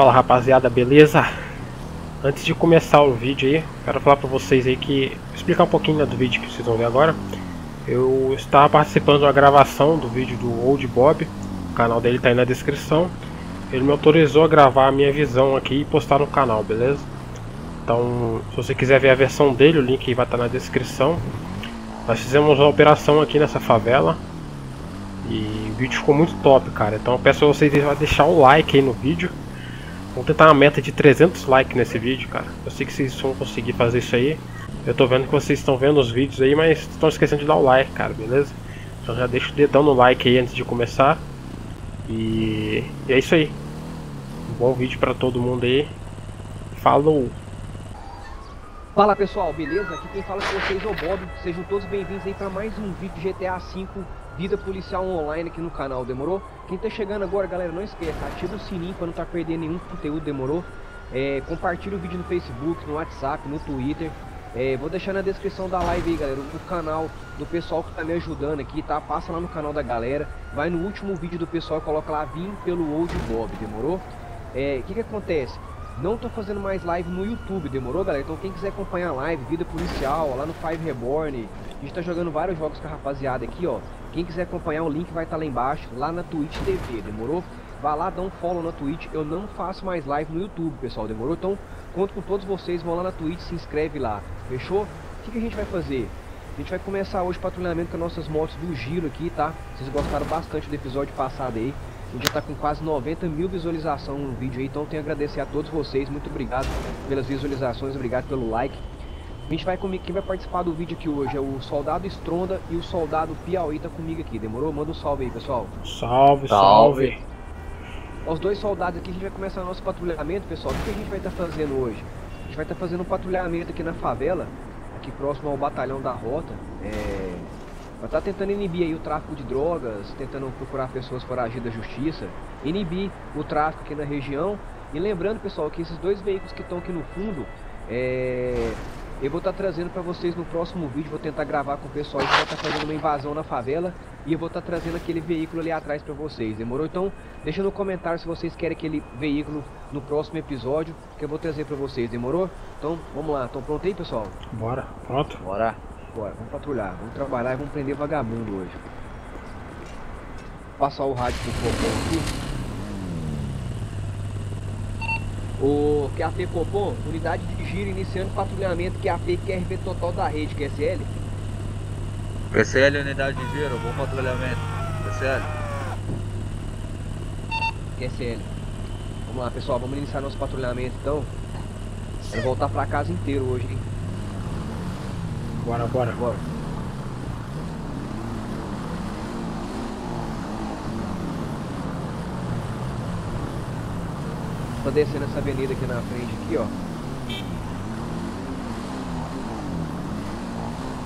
Fala rapaziada, beleza? Antes de começar o vídeo aí, quero falar pra vocês aí que... explicar um pouquinho, né, do vídeo que vocês vão ver agora. Eu estava participando de uma gravação do vídeo do Old Bob. O canal dele tá aí na descrição. Ele me autorizou a gravar a minha visão aqui e postar no canal, beleza? Então, se você quiser ver a versão dele, o link vai estar na descrição. Nós fizemos uma operação aqui nessa favela. E o vídeo ficou muito top, cara. Então eu peço a vocês a deixar o like aí no vídeo. Vamos tentar uma meta de 300 likes nesse vídeo, cara. Eu sei que vocês vão conseguir fazer isso aí. Eu tô vendo que vocês estão vendo os vídeos aí, mas estão esquecendo de dar o like, cara, beleza? Então já deixa o dedão no like aí antes de começar. E é isso aí. Um bom vídeo pra todo mundo aí. Falou! Fala pessoal, beleza? Aqui quem fala com vocês é o Bob. Sejam todos bem-vindos aí para mais um vídeo GTA V Vida Policial Online aqui no canal, demorou? Quem tá chegando agora, galera, não esqueça, ativa o sininho para não tá perdendo nenhum conteúdo, demorou? Compartilha o vídeo no Facebook, no WhatsApp, no Twitter. Vou deixar na descrição da live aí, galera, o canal do pessoal que tá me ajudando aqui, tá? Passa lá no canal da galera, vai no último vídeo do pessoal e coloca lá, vim pelo Old Bob, demorou? O que acontece? Não tô fazendo mais live no YouTube, demorou, galera? Então quem quiser acompanhar a live, Vida Policial, lá no Five Reborn, a gente tá jogando vários jogos com a rapaziada aqui, ó. Quem quiser acompanhar, o link vai estar lá embaixo, lá na Twitch TV, demorou? Vai lá, dá um follow na Twitch, eu não faço mais live no YouTube, pessoal, demorou? Então, conto com todos vocês, vão lá na Twitch, se inscreve lá, fechou? O que a gente vai fazer? A gente vai começar hoje o patrulhamento com as nossas motos do giro aqui, tá? Vocês gostaram bastante do episódio passado aí. A gente já tá com quase 90 mil visualizações no vídeo aí, então tenho a agradecer a todos vocês, muito obrigado pelas visualizações, obrigado pelo like. A gente vai comigo, quem vai participar do vídeo aqui hoje é o Soldado Estronda e o Soldado Piauí tá comigo aqui, demorou? Manda um salve aí, pessoal. Salve, salve. Os dois soldados aqui, a gente vai começar o nosso patrulhamento, pessoal. O que a gente vai estar fazendo hoje? A gente vai estar fazendo um patrulhamento aqui na favela, aqui próximo ao batalhão da Rota, vai estar tentando inibir aí o tráfico de drogas, tentando procurar pessoas foragidas da justiça, inibir o tráfico aqui na região. E lembrando, pessoal, que esses dois veículos que estão aqui no fundo, eu vou estar trazendo para vocês no próximo vídeo, vou tentar gravar com o pessoal que vai estar fazendo uma invasão na favela, e eu vou estar trazendo aquele veículo ali atrás para vocês, demorou? Então, deixa no comentário se vocês querem aquele veículo no próximo episódio, que eu vou trazer para vocês, demorou? Então, vamos lá, estão prontos aí, pessoal? Bora, pronto? Bora! Bora, vamos patrulhar, vamos trabalhar e vamos prender vagabundo hoje. Vou passar o rádio pro Copom aqui. O QAP Copom, unidade de giro iniciando patrulhamento QAP QRV total da rede, QSL. QSL, unidade de giro, bom patrulhamento. QSL. QSL. Vamos lá, pessoal, vamos iniciar nosso patrulhamento então. Vamos voltar pra casa inteiro hoje, hein? Bora, bora, bora. Tô descendo essa avenida aqui na frente, aqui, ó.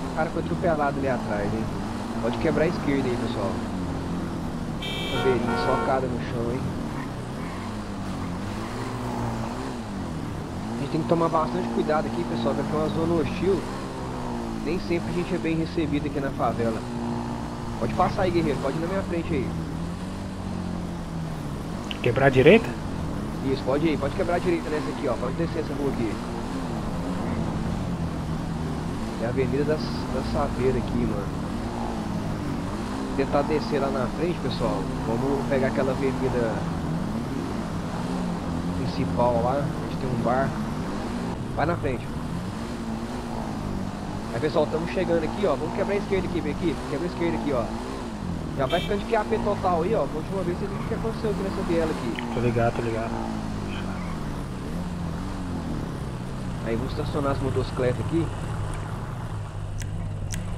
O cara foi atropelado ali atrás, hein. Pode quebrar a esquerda aí, pessoal. Bandeirinha socada no chão, hein. A gente tem que tomar bastante cuidado aqui, pessoal, que aqui é uma zona hostil. Nem sempre a gente é bem recebido aqui na favela. Pode passar aí, guerreiro. Pode ir na minha frente aí. Quebrar a direita? Isso, pode ir. Pode quebrar a direita nessa aqui, ó. Pode descer essa rua aqui. É a avenida da Saveira aqui, mano. Tentar descer lá na frente, pessoal. Vamos pegar aquela avenida principal lá. A gente tem um bar. Vai na frente. Aí pessoal, estamos chegando aqui, ó, vamos quebrar a esquerda aqui, vem aqui, quebra a esquerda aqui, ó. Já vai ficando de QAP total aí, ó, da última vez você viu o que aconteceu aqui nessa viela aqui. Tô ligado, tô ligado. Aí, vamos estacionar as motocicletas aqui.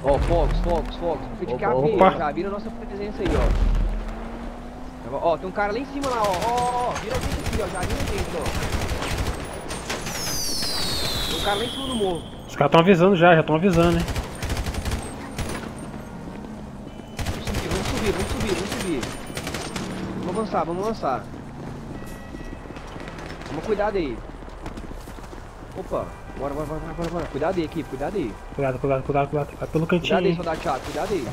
Ó, fogos, fogos, fogos, fica de QAP aí, já vira a nossa presença aí, ó. Ó, tem um cara lá em cima lá, ó, ó, ó, vira a gente aqui, ó, já vira a gente, ó. Tem um cara lá em cima do morro. Os caras estão avisando já estão avisando, hein? Vamos subir, vamos subir, vamos subir, vamos subir. Vamos avançar, vamos avançar. Toma cuidado aí. Opa, bora, bora, bora, bora, bora. Cuidado aí, equipe, cuidado aí. Cuidado, cuidado, cuidado, cuidado. Vai pelo cantinho. Cuidado aí, soldado Thiago, cuidado aí.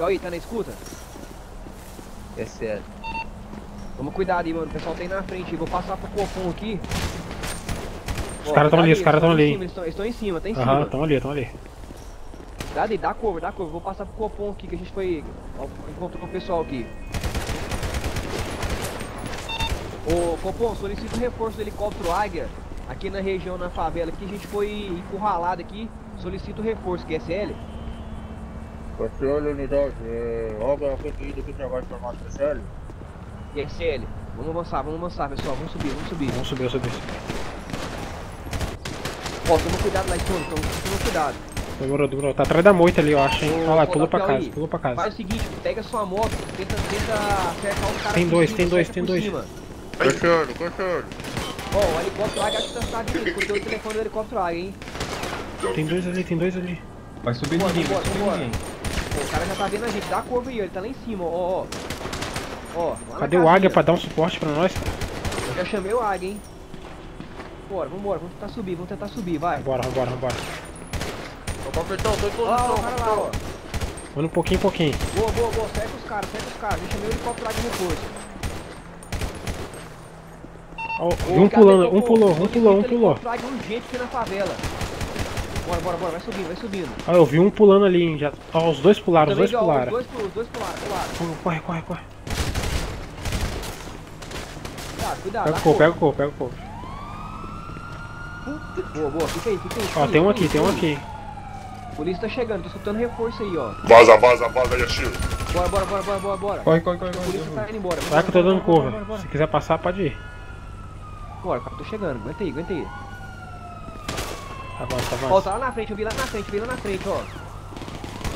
Olha aí, tá na escuta? É sério. Vamos cuidar ali, mano. O pessoal tem na frente. Eu vou passar pro Copom aqui. Os caras estão ali, os caras estão ali. Eles estão em cima, tá em cima. Aham, estão ali, estão ali. Dá ali, dá cover, dá cover. Vou passar pro Copom aqui, que a gente foi... encontrou o pessoal aqui. Ô, Copom, solicito reforço do helicóptero Águia. Aqui na região, na favela, aqui a gente foi encurralado aqui. Solicito reforço, QSL. QSL, unidade. Obra feita do que trabalha para nós, QSL. QSL. Vamos avançar, pessoal. Vamos subir, vamos subir. Vamos subir, vamos subir. Ó, toma cuidado lá em cima, toma cuidado. Demorou, demorou. Tá atrás da moita ali, eu acho, hein. Olha lá, pula pra casa, pula pra casa. Faz o seguinte, pega sua moto, tenta acertar os caras. Tem dois, tem dois, tem dois. Cochando, cochando. Ó, o helicóptero Águia acho que tá saindo, escutei o telefone do helicóptero Águia, hein. Tem dois ali, tem dois ali. Vai subir ninguém, vai subir ninguém. O cara já tá vendo a gente, dá a curva aí, ele tá lá em cima, ó, ó. Cadê o Águia pra dar um suporte pra nós? Eu já chamei o Águia, hein. Vambora, vambora, vamos tentar subir, vai. Bora, vambora, vambora. Ô, Capitão, tô em posição, ó. Manda um pouquinho, pouquinho. Boa, boa, boa, segue os caras, deixa meu helicóptero lá de reforço. Um pulando, um pulou, um pulou, um pulou. Bora, bora, bora, vai subindo, vai subindo. Ah, eu vi um pulando ali, hein, já. Ó, os dois pularam, os dois pularam. Os dois pularam, pularam. Corre, corre, corre. Cuidado, cuidado. Pega o corpo, pega o corpo, pega o corpo. Boa, boa, fica aí, fica aí. Ó, tem um aqui, tem um aqui. A polícia tá chegando, tô escutando reforço aí, ó. Vaza, vaza, vaza, Yashiro. Bora, bora, bora, bora, bora, bora. Corre, corre, corre. A polícia tá indo embora. Vai que eu tô dando curva. Se quiser passar, pode ir. Bora, cara, tô chegando. Aguenta aí, aguenta aí. Tá bom, tá bom. Ó, tá lá na frente, eu vi lá na frente, eu vi lá na frente, ó.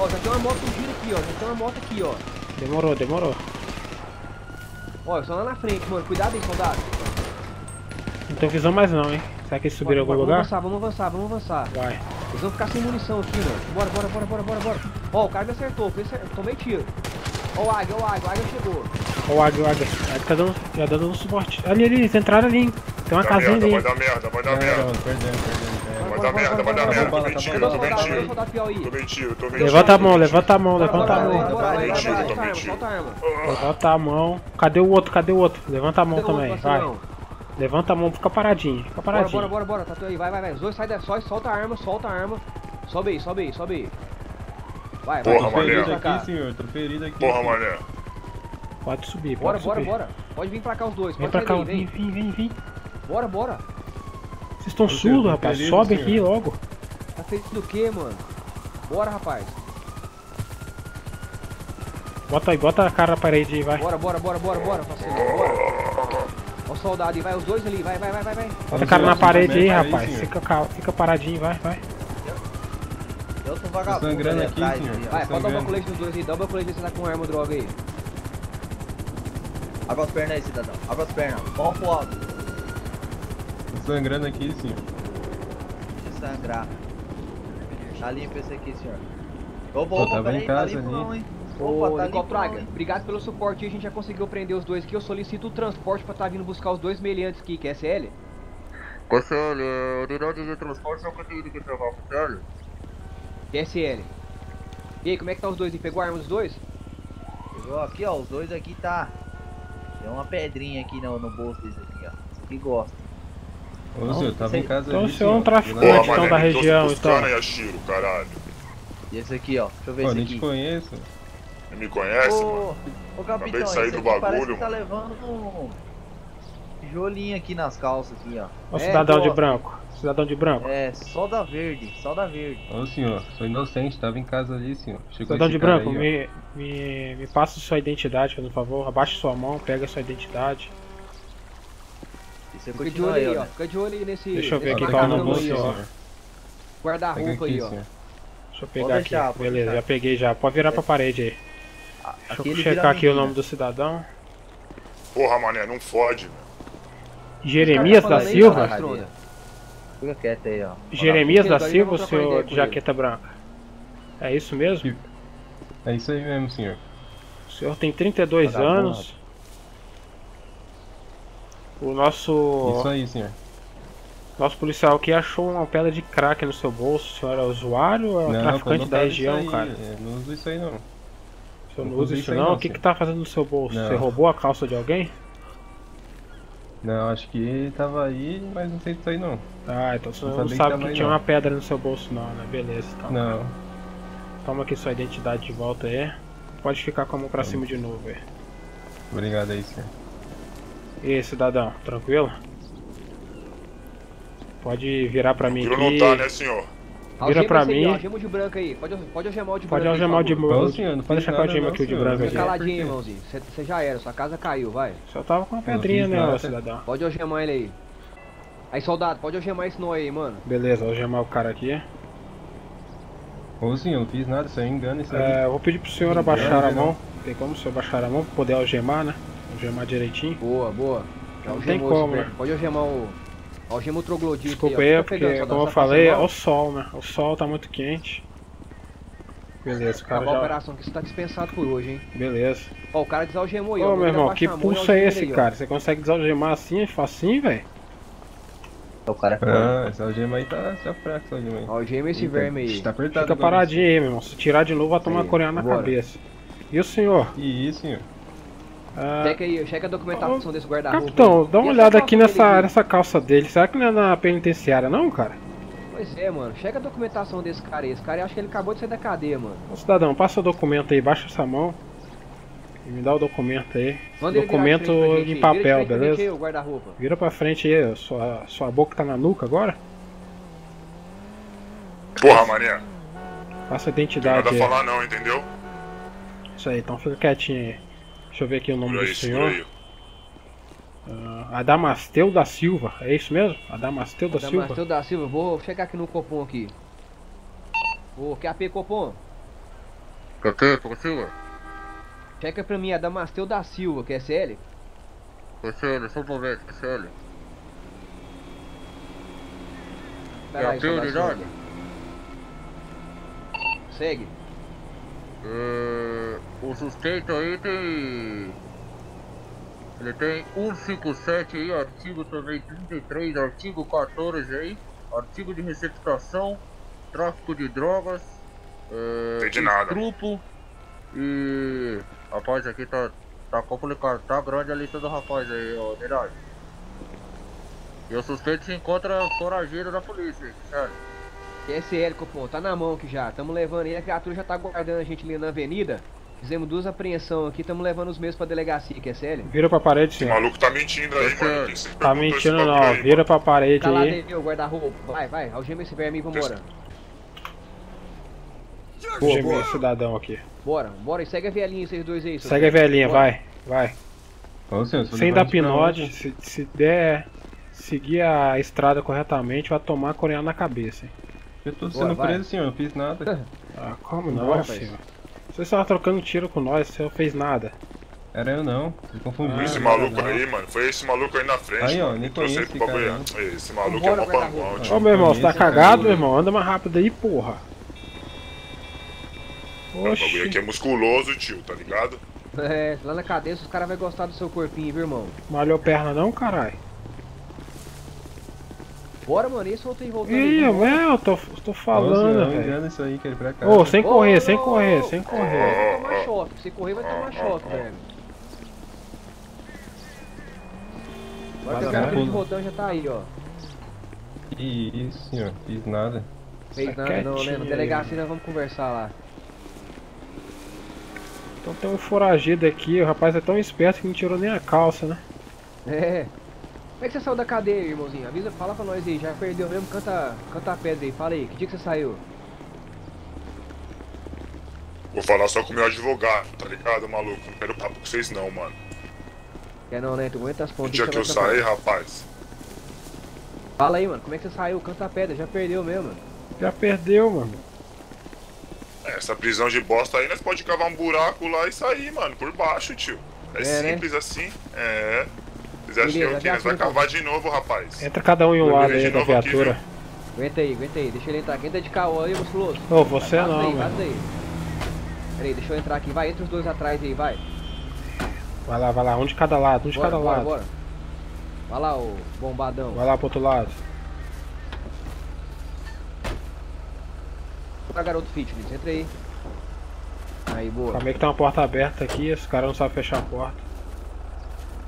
Ó, já tem uma moto fugindo aqui, ó. Já tem uma moto aqui, ó. Demorou, demorou. Ó, só lá na frente, mano. Cuidado aí, soldado. Não tem visão mais não, hein. Será que eles subiram em algum lugar? Vamos avançar, vamos avançar, vamos avançar. Vai. Eles vão ficar sem munição aqui, mano. Bora, bora, bora, bora, bora, bora. Ó, o cara me acertou, tomei tiro. Ó o Águia, chegou. Ó o Águia, tá dando, já dando um suporte. Ali, ali, eles entraram ali, hein. Tem uma casinha ali. Vai dar merda, vai dar merda. Perdendo, perdendo. Vai dar merda, vai dar merda. Tomei tiro, tomei tiro. Tomei tiro, tomei tiro. Levanta a mão, levanta a mão, levanta a mão. Tomei tiro, tomei tiro. Levanta a mão. Cadê o outro, cadê o outro? Levanta a mão também, vai. Levanta a mão, fica paradinho, fica paradinho. Bora, bora, bora, bora, tá aí, vai, vai, vai. Os dois saem da só, solta a arma. Sobe aí, sobe aí, sobe aí. Vai, vai. Porra, mané. Tô ferido aqui, senhor, tô ferido aqui. Porra, mané. Pode subir, pode subir. Bora, bora, bora. Pode vir pra cá os dois, pode vir. Vem, vem, vem, vem. Bora, bora. Vocês estão surdos, rapaz, sobe aqui logo. Tá feito do que, mano? Bora, rapaz. Bota aí, bota a cara na parede aí, vai. Bora, bora, bora, bora, bora, parceiro, bora. Ó o soldado aí, vai os dois ali, vai, vai, vai, vai. Bota o cara na parede aí, rapaz, fica paradinho, vai, vai. Eu tô vagabundo sangrando aqui, senhor. Vai, pode dar uma colete nos dois aí, dá uma colete aí, você tá com arma, droga aí. Abra as pernas aí, cidadão, abra as pernas, ó pro alto. Tô sangrando aqui, senhor. Deixa sangrar. Tá limpo esse aqui, senhor. Opa, tá em casa, hein. Opa, tá Praga. Obrigado pelo suporte, a gente já conseguiu prender os dois aqui. Eu solicito o transporte pra estar vindo buscar os dois meliantes aqui, que é SL? QSL, unidade de transporte é o conteúdo que trabalha com o QSL. E aí, como é que tá os dois aí? Pegou a arma dos dois? Pegou aqui, ó, os dois aqui tá... Tem uma pedrinha aqui no bolso desse aqui, ó. Esse aqui gosta. Ô, senhor, tava em casa então ali, senhor. É um traficante, então, da região, então. Cara, Yashiro, caralho. E esse aqui, ó. Deixa eu ver esse aqui. Eu nem te conheço. Me conhece, mano? Ô, capitão, de sair do bagulho, parece que tá levando um tijolinho aqui nas calças, aqui, ó. Ó, cidadão de branco, cidadão de branco. É, solda verde, solda verde. Ô, senhor, sou inocente, tava em casa ali, senhor. Chegou cidadão de branco, aí, me passa sua identidade, por favor. Abaixa sua mão, pega sua identidade. Fica de olho aí, ó. Fica de olho aí nesse... Deixa eu ver aqui qual é o nome, ó. Guarda-roupa aí, ó. Deixa eu pegar aqui, beleza, já peguei já. Pode virar pra parede aí. Deixa eu checar aqui o nome do cidadão. Porra, mané, não fode. Jeremias da Silva? Fica quieto aí, ó. Jeremias da Silva, o senhor de jaqueta branca? É isso mesmo? É isso aí mesmo, senhor. O senhor tem 32 anos. O nosso... Isso aí, senhor. Nosso policial aqui achou uma pedra de crack no seu bolso. O senhor é usuário ou é traficante da região, cara? Não uso isso aí, não. Você não usa isso não? O que tá fazendo no seu bolso? Não. Você roubou a calça de alguém? Não, acho que tava aí, mas não sei disso aí não. Ah, então você não sabe que tinha uma pedra no seu bolso não, né? Beleza, então. Não. Toma aqui sua identidade de volta aí. Pode ficar com a mão pra cima de novo aí. Obrigado aí, senhor. E aí, cidadão, tranquilo? Pode virar pra mim aqui. Não tá, né, senhor? Vira pra mim. Algema de branco aí. Pode algemar o de branco. Pode algemar o de branco. Não, senhor, não pode deixar com a algema aqui o de branco. Fica caladinho, irmãozinho. Você já era, sua casa caiu, vai. Só tava com uma pedrinha, né, cidadão? Pode algemar ele aí. Aí, soldado, pode algemar esse nó aí, mano. Beleza, algemar o cara aqui. Ô, senhor, não fiz nada, isso aí engana isso aí. É, eu vou pedir pro senhor abaixar a mão. Tem como o senhor abaixar a mão pra poder algemar, né? Algemar direitinho. Boa, boa. Não tem como, né? Pode algemar o... Algema o troglodito. Desculpa aí, porque como eu falei, é o sol, né? O sol tá muito quente. Beleza, o cara já... Acabou a operação que você tá dispensado por hoje, hein? Beleza. Ó, o cara desalgemou eu. Ô, meu irmão, que pulso é esse, cara? Você consegue desalgemar assim, facinho, velho? O cara... Ah, essa algema aí tá fraca, essa algema aí. Algema esse verme aí. Tá apertado. Fica paradinho aí, meu irmão. Se tirar de novo, vai tomar uma coreana na cabeça. E o senhor? E isso, senhor? Checa aí, checa a documentação desse guarda-roupa. Capitão, dá uma olhada aqui nessa calça dele. Será que não é na penitenciária não, cara? Pois é, mano, checa a documentação desse cara aí. Esse cara, eu acho que ele acabou de sair da cadeia, mano. Ô, cidadão, passa o documento aí, baixa essa mão e me dá o documento aí. Manda documento em papel, beleza? Aí, o guarda-roupa. Vira pra frente aí, sua boca tá na nuca agora? Porra, Maria. Passa a identidade. Não tem nada a falar não, entendeu? Isso aí, então fica quietinho aí. Deixa eu ver aqui o nome do senhor. Adamasteu da Silva, é isso mesmo? Adamasteu da Silva? Adamasteu da Silva, vou chegar aqui no Copom aqui. Ô, QAP Copom? QAP, tô contigo? Checa pra mim, Adamasteu da Silva, que é SL? É SL, só pra ver, SL. QAP ligado? Segue. O suspeito aí tem... Ele tem 157 aí, artigo também 33, artigo 14 aí, artigo de receptação, tráfico de drogas, estrupo e... Rapaz, aqui tá complicado, tá grande a lista do rapaz aí, ó, verdade. E o suspeito se encontra foragido da polícia, sério. SL, Copom, tá na mão aqui já, tamo levando ele, a criatura já tá guardando a gente ali na avenida. Fizemos duas apreensões aqui, tamo levando os mesmos pra delegacia, que é sério? Vira pra parede, senhor. Esse maluco tá mentindo aí, mano. Tá mentindo não, aí, vira pra parede tá aí. Tá lá, guarda-roupa. Vai, algema esse verme e vambora. Algema esse cidadão aqui. Bora, e segue a velhinha, vocês dois aí. Segue a velhinha, vai. Ô, senhor, sem dar pinote, se der, seguir a estrada corretamente, vai tomar coreano na cabeça, hein. Eu tô sendo preso, senhor, eu não fiz nada. Ah, como não, senhor? Você estava trocando tiro com nós, você não fez nada. Era eu não, me confundi. Esse maluco aí, mano, foi esse maluco aí na frente. Aí, ó, nem conheço esse cara. Esse maluco é mó pangão, tio. Ô, meu irmão, você tá cagado, meu irmão? Anda mais rápido aí, porra. Oxi. O bagulho aqui é musculoso, tio, tá ligado? É, lá na cadeia os caras vão gostar do seu corpinho, viu, irmão? Malhou perna não, caralho? Bora, mano, isso eu tô envolvendo. Ih, eu tô falando, velho. Isso aí, que ele pra cá. Ô, sem correr, sem correr, sem correr. Vai tomar choque, se correr vai tomar choque, velho. Agora que o cara de Rotam já tá aí, ó. Ih, isso, senhor, fiz nada. Fez nada não, né? No delegacia nós vamos conversar lá. Então tem um foragido aqui, o rapaz é tão esperto que não tirou nem a calça, né? É. Como é que você saiu da cadeia, irmãozinho? Avisa, fala pra nós aí, já perdeu mesmo, canta a pedra aí, fala aí, que dia que você saiu? Vou falar só com o meu advogado, tá ligado, maluco? Não quero papo com vocês não, mano. É não, né? Tu aguenta as pontas. O dia que eu saí, rapaz. Fala aí, mano, como é que você saiu? Canta a pedra, já perdeu mesmo. Já perdeu, mano. Essa prisão de bosta aí, nós pode cavar um buraco lá e sair, mano, por baixo, tio. É simples assim, é... Vocês acham que é o quê? Nós vai cavar de novo, rapaz. Entra cada um em um lado aí da viatura. Aguenta aí, deixa ele entrar aqui. Entra de caô aí, musculoso. Ô, você não, velho. Pera aí, deixa eu entrar aqui. Vai, entra os dois atrás aí, vai. Vai lá, um de cada lado, bora. Vai lá, ô bombadão. Vai lá pro outro lado. Tá, garoto fitness, entra aí. Aí, boa. Calma aí que tem uma porta aberta aqui, esse cara não sabe fechar a porta.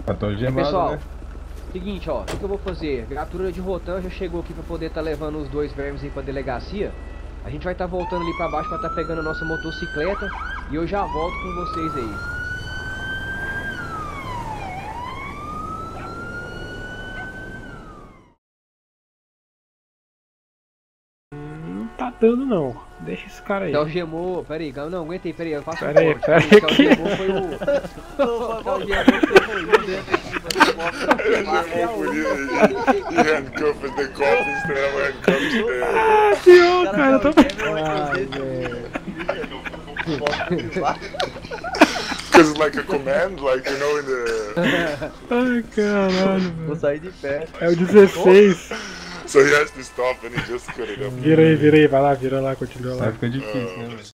Aí, pessoal, né? Seguinte, ó, o que eu vou fazer? Viatura de Rotam já chegou aqui pra poder estar levando os dois vermes aí pra delegacia. A gente vai estar voltando ali pra baixo pra estar pegando a nossa motocicleta. E eu já volto com vocês aí. Tá dando não, deixa esse cara aí. Algemou, peraí, não aguentei, peraí, eu faço peraí, um peraí, peraí, que... foi o... Ah, senhor, cara, eu tô... Because it's like a command, like, you know, in the... Ai, caralho, vou sair de pé. É o 16. So he has to stop and he just cut it up. Vira aí, vai lá, continua lá. Tá ficando difícil, né?